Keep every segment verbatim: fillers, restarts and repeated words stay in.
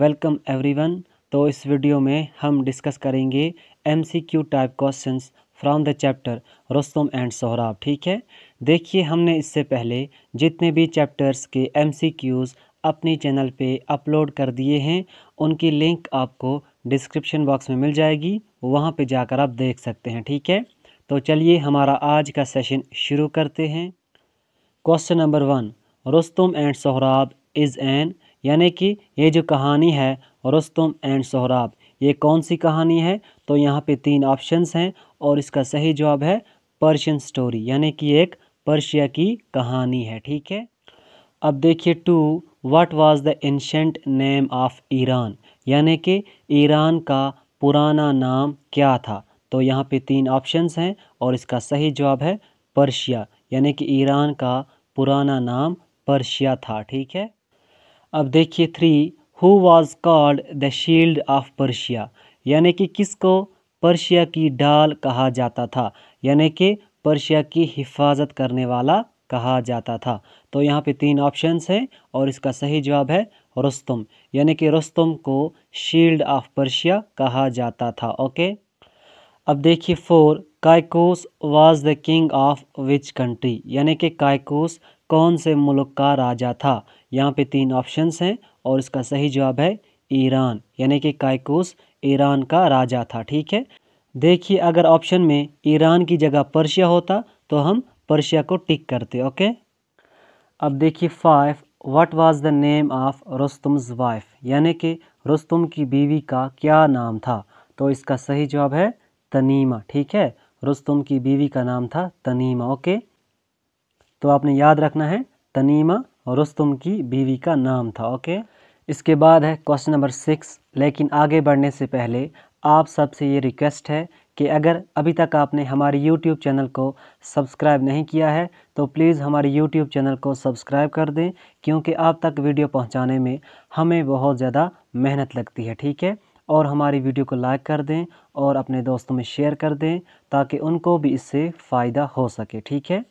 Welcome everyone. तो इस video में हम डिस्कस करेंगे MCQ type questions from the chapter Rustam and Sohrab. ठीक है, देखिए हमने इससे पहले जितने भी चैप्टर्स के एमसीक्यूज़ अपने चैनल पे अपलोड कर दिए हैं, उनकी लिंक आपको डिस्क्रिप्शन बॉक्स में मिल जाएगी, वहाँ पे जाकर आप देख सकते हैं। ठीक है, तो चलिए हमारा आज का सेशन शुरू करते हैं। Question number one, Rustam and Sohrab is an, यानी कि ये जो कहानी है रुस्तम एंड सोहराब, ये कौन सी कहानी है? तो यहाँ पे तीन ऑप्शंस हैं और इसका सही जवाब है पर्शियन स्टोरी, यानी कि एक पर्शिया की कहानी है। ठीक है, अब देखिए two, what was the ancient name of Iran, यानी कि ईरान का पुराना नाम क्या था? तो यहाँ पे तीन ऑप्शंस हैं और इसका सही जवाब है पर्शिया, यानी कि ईरान का पुराना नाम पर्शिया था। ठीक है, अब देखिए three, who was called the shield of Persia, यानी कि किसको पर्शिया की ढाल कहा जाता था, यानी कि पर्शिया की हिफाजत करने वाला कहा जाता था? तो यहाँ पे तीन ऑप्शंस हैं और इसका सही जवाब है रुस्तम, यानी कि रुस्तम को शील्ड ऑफ पर्शिया कहा जाता था। ओके, अब देखिए four, Kaikaus was the king of which country, यानी कि काइकोस कौन से मुल्क का राजा था? यहाँ पे तीन ऑप्शंस हैं और इसका सही जवाब है ईरान, यानी कि काइकोस ईरान का राजा था। ठीक है, देखिए अगर ऑप्शन में ईरान की जगह पर्शिया होता तो हम पर्शिया को टिक करते। ओके, अब देखिए five, what was the name of Rustam's wife, यानी कि रुस्तम की बीवी का क्या नाम था? तो इसका सही जवाब है तनीमा। ठीक है, रुस्तम की बीवी का नाम था तनीमा। ओके, तो आपने याद रखना है तनीमा रुस्तम की बीवी का नाम था। ओके, इसके बाद है क्वेश्चन नंबर सिक्स, लेकिन आगे बढ़ने से पहले आप सबसे ये रिक्वेस्ट है कि अगर अभी तक आपने हमारे यूट्यूब चैनल को सब्सक्राइब नहीं किया है तो प्लीज़ हमारे यूट्यूब चैनल को सब्सक्राइब कर दें, क्योंकि आप तक वीडियो पहुंचाने में हमें बहुत ज़्यादा मेहनत लगती है। ठीक है, और हमारी वीडियो को लाइक कर दें और अपने दोस्तों में शेयर कर दें ताकि उनको भी इससे फ़ायदा हो सके। ठीक है,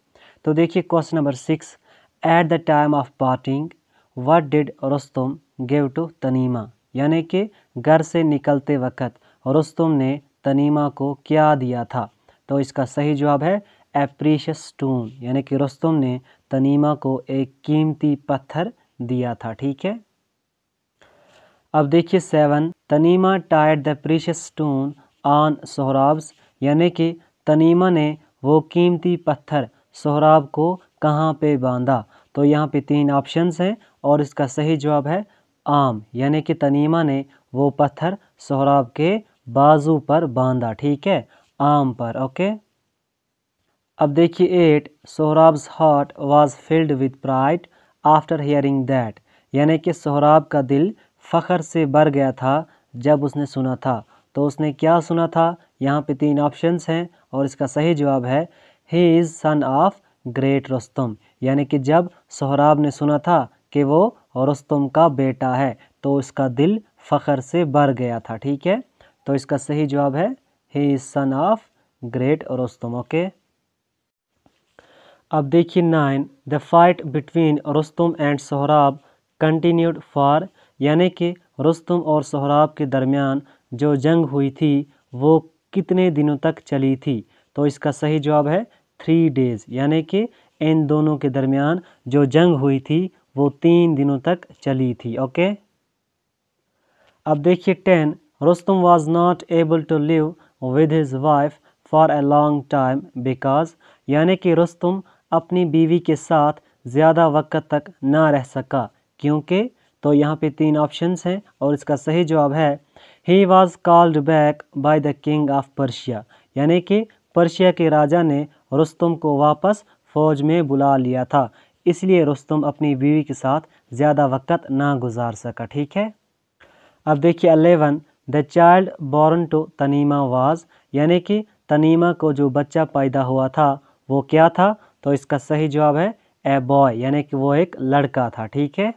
तो देखिए question number six, at the time of parting what did Rustam give to तनीमा, यानी कि घर से निकलते वक्त रुस्तम ने तनीमा को क्या दिया था? तो इसका सही जवाब है ए प्रीशियस स्टोन, यानी कि रुस्तम ने तनीमा को एक कीमती पत्थर दिया था। ठीक है, अब देखिए seven, Tanima tied the precious stone on Sohrab's, यानी कि तनीमा ने वो कीमती पत्थर सोहराब को कहाँ पे बांधा? तो यहाँ पे तीन ऑप्शंस हैं और इसका सही जवाब है आम, यानी कि तनीमा ने वो पत्थर सोहराब के बाजू पर बांधा। ठीक है, आम पर। ओके, अब देखिए eight, Sohrab's heart was filled with pride after hearing that, यानी कि सोहराब का दिल फ़ख्र से भर गया था जब उसने सुना था। तो उसने क्या सुना था? यहाँ पे तीन ऑप्शंस हैं और इसका सही जवाब है he is son of great Rustam, यानी कि जब सोहराब ने सुना था कि वो रुस्तम का बेटा है तो उसका दिल फ़ख्र से भर गया था। ठीक है, तो इसका सही जवाब है he is son of great Rustam. Okay, अब देखिए nine, the fight between Rustam and Sohrab continued for, यानी कि रुस्तम और सोहराब के दरमियान जो जंग हुई थी वो कितने दिनों तक चली थी? तो इसका सही जवाब है थ्री डेज़, यानी कि इन दोनों के दरमियान जो जंग हुई थी वो तीन दिनों तक चली थी। ओके, अब देखिए ten, Rustam was not able to live with his wife for a long time because, यानी कि रुस्तम अपनी बीवी के साथ ज़्यादा वक्त तक ना रह सका क्योंकि। तो यहाँ पे तीन ऑप्शंस हैं और इसका सही जवाब है he was called back by the king of Persia, यानी कि पर्शिया के राजा ने रुस्तम को वापस फ़ौज में बुला लिया था, इसलिए रुस्तम अपनी बीवी के साथ ज़्यादा वक्त ना गुजार सका। ठीक है, अब देखिए eleven, the child born to तनीमा was, यानी कि तनीमा को जो बच्चा पैदा हुआ था वो क्या था? तो इसका सही जवाब है ए बॉय, यानी कि वो एक लड़का था। ठीक है,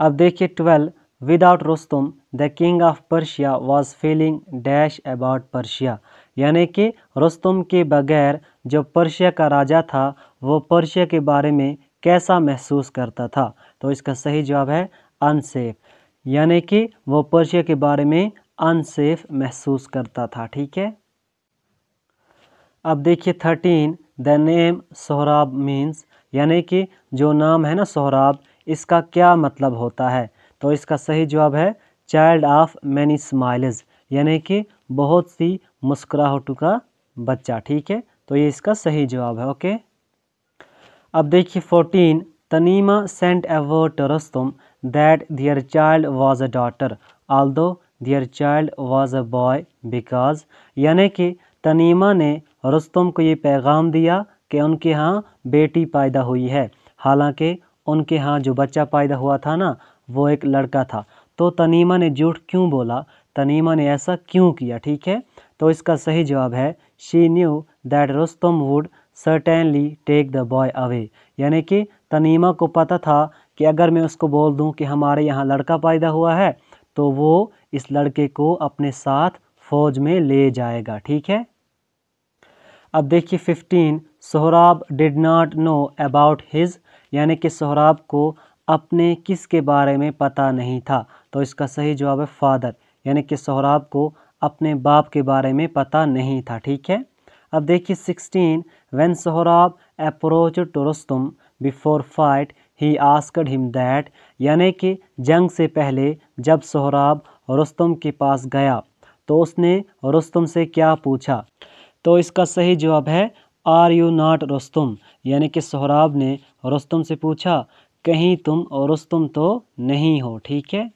अब देखिए twelve, without Rustam the king of Persia was feeling dash about Persia, यानी कि रुस्तम के बगैर जो पर्शिया का राजा था वो पर्शिया के बारे में कैसा महसूस करता था? तो इसका सही जवाब है अनसेफ, यानी कि वो पर्शिया के बारे में अनसेफ महसूस करता था। ठीक है, अब देखिए thirteen, the name Sohrab means, यानी कि जो नाम है ना सोहराब, इसका क्या मतलब होता है? तो इसका सही जवाब है चाइल्ड ऑफ मैनी स्माइल्स, यानी कि बहुत सी मुस्कुराहटों का बच्चा। ठीक है, तो ये इसका सही जवाब है। ओके, अब देखिए fourteen, Tanima sent a word to Rustam that their child was a daughter although their child was a boy because, यानी कि तनीमा ने रुस्तम को ये पैगाम दिया कि उनके यहाँ बेटी पैदा हुई है, हालांकि उनके यहाँ जो बच्चा पैदा हुआ था ना वो एक लड़का था। तो तनीमा ने झूठ क्यों बोला, तनीमा ने ऐसा क्यों किया? ठीक है, तो इसका सही जवाब है she knew that Rustam would certainly take the boy away, यानी कि तनीमा को पता था कि अगर मैं उसको बोल दूं कि हमारे यहाँ लड़का पैदा हुआ है तो वो इस लड़के को अपने साथ फ़ौज में ले जाएगा। ठीक है, अब देखिए fifteen, Sohrab did not know about his, यानी कि सोहराब को अपने किसके बारे में पता नहीं था। तो इसका सही जवाब है फादर, यानी कि सोहराब को अपने बाप के बारे में पता नहीं था। ठीक है, अब देखिए sixteen, when Sohrab approach to Rustam before fight he asked him that, यानी कि जंग से पहले जब सोहराब रुस्तम के पास गया तो उसने रुस्तम से क्या पूछा? तो इसका सही जवाब है आर यू नॉट रुस्तम, यानी कि सोहराब ने रुस्तम से पूछा कहीं तुम रुस्तम तो नहीं हो। ठीक है,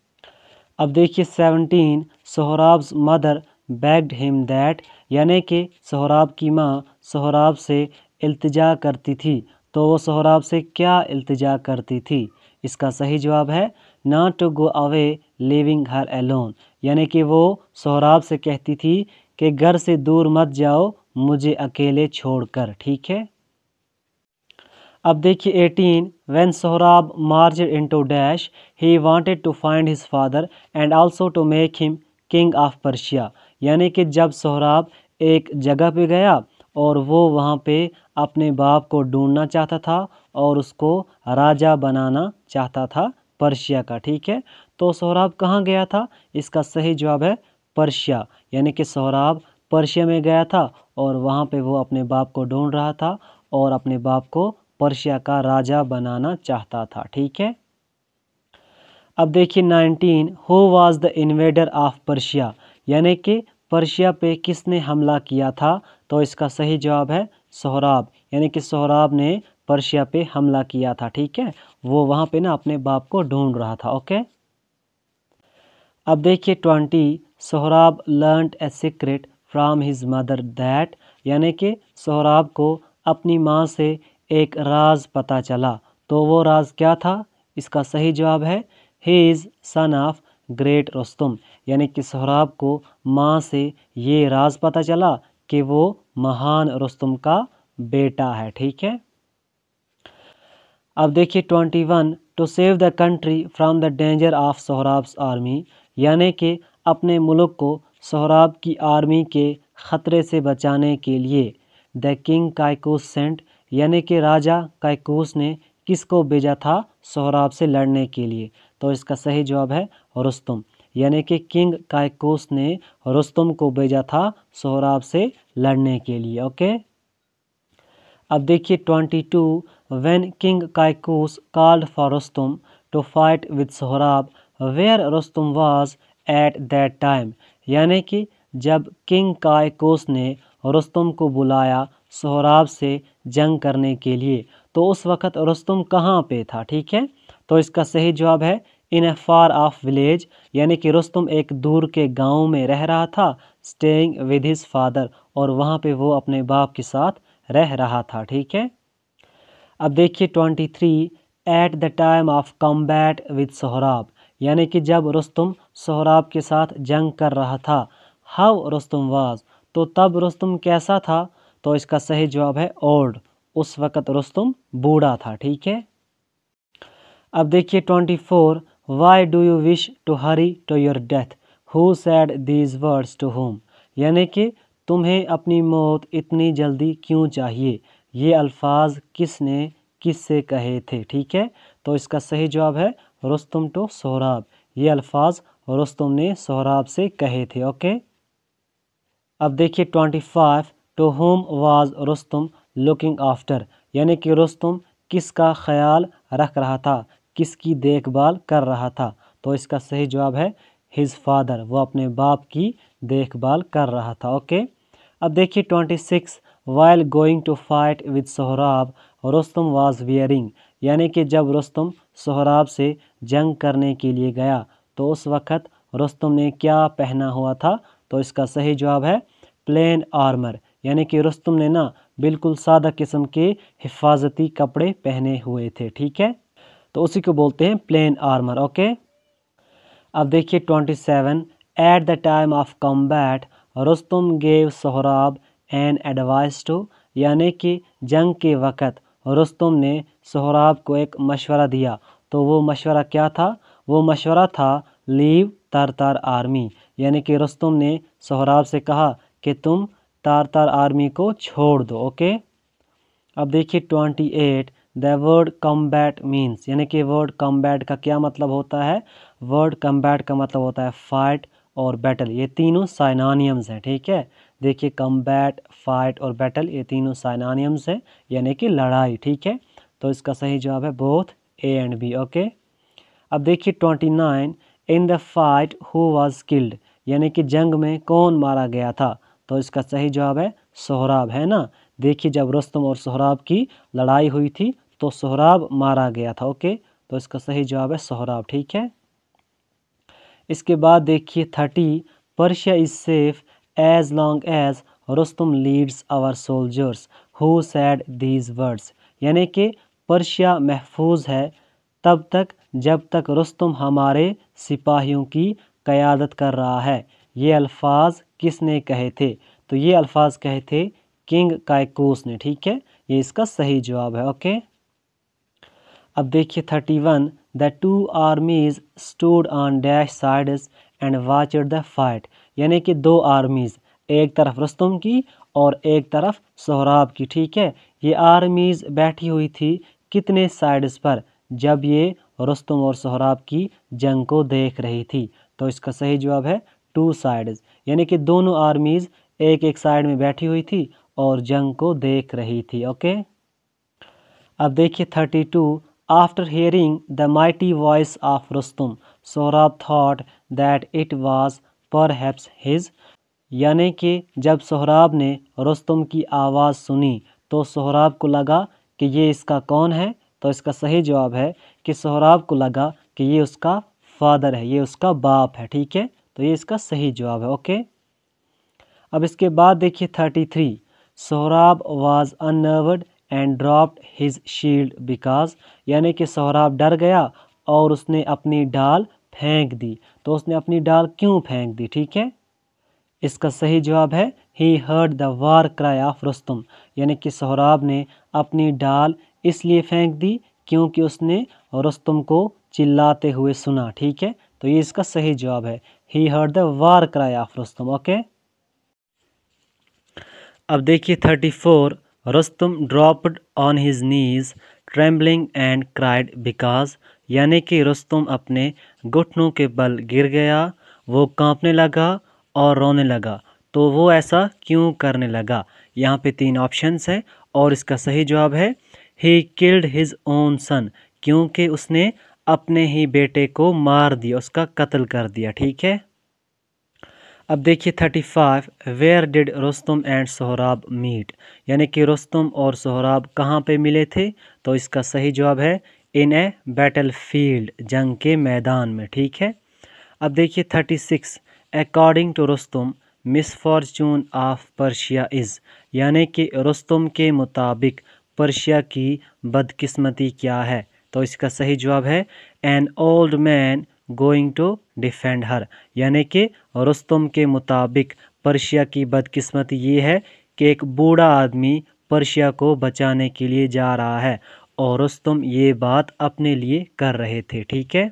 अब देखिए seventeen, Sohrab's mother begged him that, यानी कि सोहराब की माँ सोहराब से इल्तिजा करती थी। तो वो सोहराब से क्या इल्तिजा करती थी? इसका सही जवाब है not to go away leaving her alone, यानी कि वो सोहराब से कहती थी कि घर से दूर मत जाओ मुझे अकेले छोड़कर। ठीक है, अब देखिए eighteen, when Sohrab march into dash he wanted to find his father and also to make him king of Persia, यानी कि जब सोहराब एक जगह पे गया और वो वहाँ पे अपने बाप को ढूंढना चाहता था और उसको राजा बनाना चाहता था पर्शिया का। ठीक है, तो सोहराब कहाँ गया था? इसका सही जवाब है पर्शिया, यानी कि सोहराब पर्शिया में गया था और वहाँ पे वो अपने बाप को ढूंढ रहा था और अपने बाप को पर्शिया का राजा बनाना चाहता था। ठीक है, अब देखिए nineteen, who was the invader of Persia, यानी कि पर्शिया पे किसने हमला किया था? तो इसका सही जवाब है सोहराब, यानी कि सोहराब ने पर्शिया पे हमला किया था। ठीक है, वो वहाँ पे ना अपने बाप को ढूंढ रहा था। ओके, अब देखिए twenty, Sohrab learned a secret from his mother that, यानी कि सोहराब को अपनी माँ से एक राज पता चला। तो वो राज क्या था? इसका सही जवाब है he is son of great Rustam, यानी कि सोहराब को माँ से ये राज पता चला कि वो महान रुस्तम का बेटा है। ठीक है, अब देखिए twenty one, to save the country from the danger of Sohrab's army, यानी कि अपने मुल्क को सोहराब की आर्मी के ख़तरे से बचाने के लिए द किंग काइकूस सेंट, यानी कि राजा काइकूस ने किसको भेजा था सोहराब से लड़ने के लिए? तो इसका सही जवाब है रुस्तम, यानी कि किंग काइकूस ने रुस्तम को भेजा था सोहराब से लड़ने के लिए। ओके, अब देखिए twenty two, when king Kaikaus called for Rustam to fight with Sohrab where Rustam was at that time, यानी कि जब किंग काइकूस ने रुस्तम को बुलाया सोहराब से जंग करने के लिए तो उस वक़्त रुस्तम कहाँ पे था? ठीक है, तो इसका सही जवाब है इन ए फार ऑफ विलेज, यानी कि रुस्तम एक दूर के गांव में रह रहा था स्टेइंग विद हिज फादर, और वहाँ पे वो अपने बाप के साथ रह रहा था। ठीक है, अब देखिए twenty three, at the time of combat with Sohrab, यानी कि जब रुस्तम सोहराब के साथ जंग कर रहा था हाउ रुस्तम वाज, तो तब रुस्तम कैसा था? तो इसका सही जवाब है ओल्ड, उस वक़्त रुस्तम बूढ़ा था। ठीक है, अब देखिए twenty four, why do you wish to hurry to your death who said these words to whom, यानी कि तुम्हें अपनी मौत इतनी जल्दी क्यों चाहिए, ये अल्फाज किसने किससे कहे थे? ठीक है, तो इसका सही जवाब है रुस्तम टू सोहराब, ये अल्फाज रुस्तम ने सोहराब से कहे थे। ओके, अब देखिए पच्चीस, to whom was Rustam looking after, यानी कि रुस्तम किसका ख्याल रख रहा था, किसकी देखभाल कर रहा था। तो इसका सही जवाब है हिज फादर, वो अपने बाप की देखभाल कर रहा था। ओके, अब देखिए छब्बीस, while going to fight with Sohrab Rustam was wearing, यानी कि जब रुस्तम सोहराब से जंग करने के लिए गया तो उस वक़्त रुस्तम ने क्या पहना हुआ था। तो इसका सही जवाब है प्लेन आर्मर, यानी कि रुस्तम ने ना बिल्कुल सादा किस्म के हिफाजती कपड़े पहने हुए थे। ठीक है, तो उसी को बोलते हैं प्लेन आर्मर। ओके, अब देखिए सत्ताईस, at the time of combat Rustam gave Sohrab an advice to, यानी कि जंग के वक़्त रुस्तम ने सोहराब को एक मशवरा दिया। तो वो मशवरा क्या था? वो मशवरा था लीव तारतार आर्मी, यानी कि रुस्तम ने सोहराब से कहा कि तुम तारतार आर्मी को छोड़ दो। ओके, अब देखिए अट्ठाईस, द वर्ड कॉम्बैट मीन्स, यानी कि वर्ड कॉम्बैट का क्या मतलब होता है? वर्ड कॉम्बैट का मतलब होता है फाइट और बैटल, ये तीनों साइनानियम्स हैं। ठीक है, देखिए कॉम्बैट, फाइट और बैटल ये तीनों साइनानियम्स हैं, यानी कि लड़ाई। ठीक है, तो इसका सही जवाब है both A and B. Okay, अब देखिए उनतीस, in the fight who was killed, यानी कि जंग में कौन मारा गया था। तो इसका सही जवाब है सोहराब, है ना। देखिए जब रुस्तम और सोहराब की लड़ाई हुई थी तो सोहराब मारा गया था। ओके, तो इसका सही जवाब है सोहराब। ठीक है, इसके बाद देखिए तीस, Persia is safe as long as Rustam leads our soldiers who said these words, यानी कि पर्शिया महफूज है तब तक जब तक रुस्तम हमारे सिपाहियों की क़यादत कर रहा है। ये अल्फाज किसने कहे थे? तो ये अल्फाज कहे थे किंग काइकूस ने। ठीक है, ये इसका सही जवाब है। ओके, अब देखिए इकतीस, the two armies stood on dash sides and watched the fight, यानी कि दो आर्मीज़, एक तरफ रुस्तम की और एक तरफ सोहराब की। ठीक है, ये आर्मीज़ बैठी हुई थी कितने साइड्स पर? जब ये रुस्तम और सोहराब की जंग को देख रही थी। तो इसका सही जवाब है टू साइड्स, यानी कि दोनों आर्मीज़ एक एक साइड में बैठी हुई थी और जंग को देख रही थी। ओके, अब देखिए बत्तीस, after hearing the mighty voice of Rustam Sohrab thought that it was perhaps his, यानी कि जब सोहराब ने रुस्तम की आवाज़ सुनी तो सोहराब को लगा कि ये इसका कौन है। तो इसका सही जवाब है कि सोहराब को लगा कि ये उसका फादर है, ये उसका बाप है। ठीक है, तो ये इसका सही जवाब है। ओके, अब इसके बाद देखिए तैंतीस, Sohrab was unnerved and dropped his shield because, यानी कि सोहराब डर गया और उसने अपनी ढाल फेंक दी। तो उसने अपनी ढाल क्यों फेंक दी? ठीक है, इसका सही जवाब है he heard the war cry of Rustam, यानी कि सोहराब ने अपनी ढाल इसलिए फेंक दी क्योंकि उसने रुस्तम को चिल्लाते हुए सुना। ठीक है, तो ये इसका सही जवाब है he heard the war cry of Rustam. Okay, अब देखिए चौंतीस, Rustam dropped on his knees trembling and cried because, यानी कि रुस्तम अपने घुटनों के बल गिर गया, वो कांपने लगा और रोने लगा। तो वो ऐसा क्यों करने लगा? यहाँ पे तीन ऑप्शंस हैं और इसका सही जवाब है he killed his own son, क्योंकि उसने अपने ही बेटे को मार दिया, उसका कत्ल कर दिया। ठीक है, अब देखिए पैंतीस, where did Rustam and Sohrab meet, यानी कि रुस्तम और सोहराब कहाँ पे मिले थे? तो इसका सही जवाब है इन ए बैटल फील्ड, जंग के मैदान में। ठीक है, अब देखिए छत्तीस, according to Rustam misfortune of Persia is, यानी कि रुस्तम के मुताबिक पर्शिया की बदकिस्मती क्या है? तो इसका सही जवाब है an old man going to defend her, यानी कि रुस्तम के मुताबिक पर्शिया की बदकिस्मती ये है कि एक बूढ़ा आदमी पर्शिया को बचाने के लिए जा रहा है और रुस्तम ये बात अपने लिए कर रहे थे। ठीक है,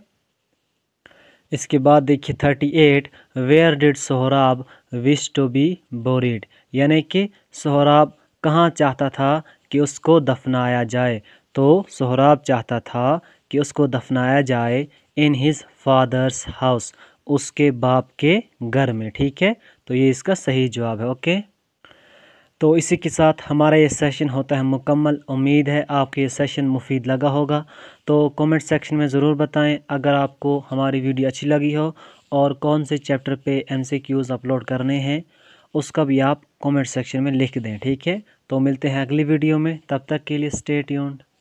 इसके बाद देखिए अड़तीस, where did Sohrab wish to be buried, यानी कि सोहराब कहाँ चाहता था कि उसको दफनाया जाए? तो सोहराब चाहता था कि उसको दफनाया जाए इन हिज फादर्स हाउस, उसके बाप के घर में। ठीक है, तो ये इसका सही जवाब है। ओके, तो इसी के साथ हमारा ये सेशन होता है मुकम्मल। उम्मीद है आपको ये सेशन मुफीद लगा होगा, तो कमेंट सेक्शन में ज़रूर बताएं अगर आपको हमारी वीडियो अच्छी लगी हो, और कौन से चैप्टर पे एमसीक्यूज़ अपलोड करने हैं उसका भी आप कमेंट सेक्शन में लिख दें। ठीक है, तो मिलते हैं अगली वीडियो में, तब तक के लिए स्टे ट्यून्ड।